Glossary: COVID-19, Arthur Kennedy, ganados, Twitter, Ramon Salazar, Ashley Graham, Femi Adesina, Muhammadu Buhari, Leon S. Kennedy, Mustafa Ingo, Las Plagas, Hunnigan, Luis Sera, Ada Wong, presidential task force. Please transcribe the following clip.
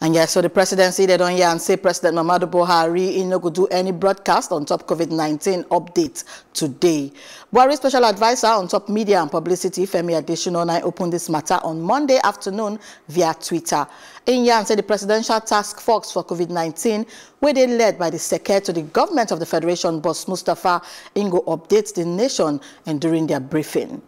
And yeah, so the presidency, they don't hear and say President Muhammadu Buhari ain't no go do any broadcast on top COVID-19 update today. Buhari special advisor on top media and publicity, Femi Adesina, opened this matter on Monday afternoon via Twitter. In Yan said the presidential task force for COVID-19, where they led by the secretary to the government of the Federation boss Mustafa Ingo, updates the nation and during their briefing.